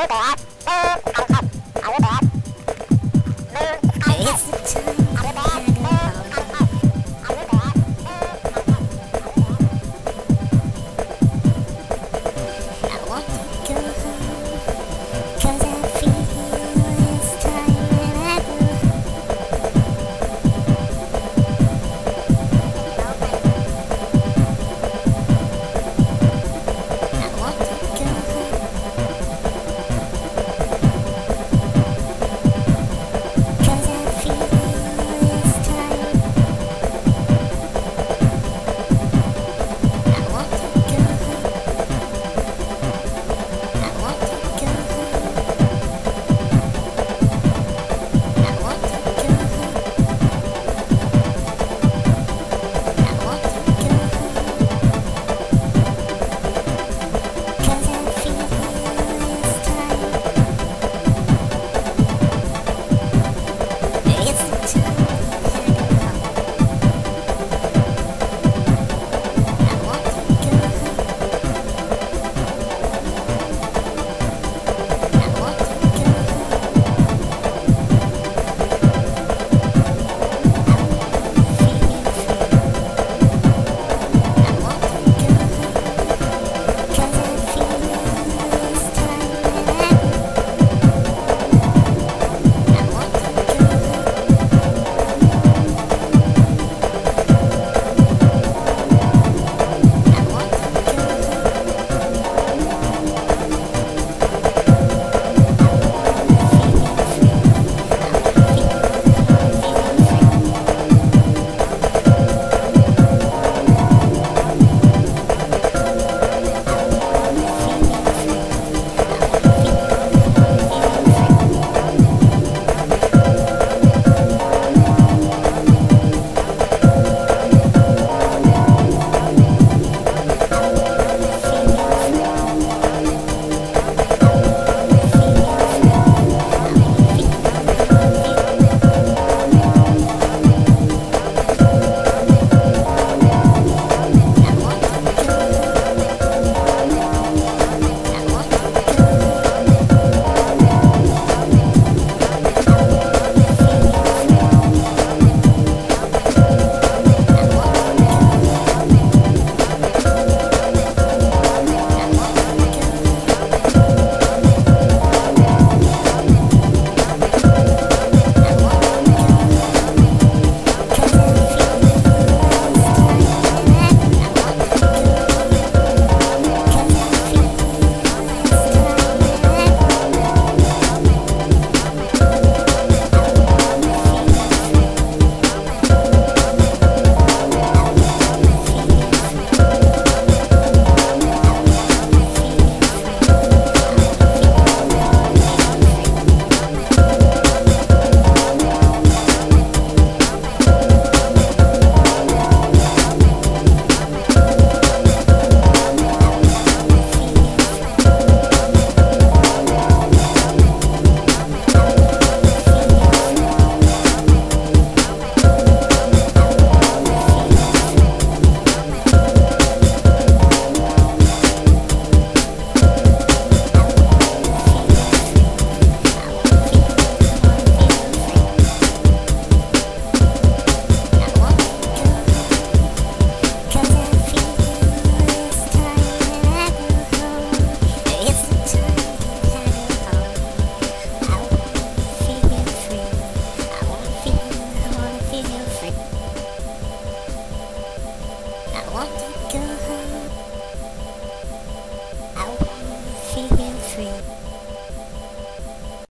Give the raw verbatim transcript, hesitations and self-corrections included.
I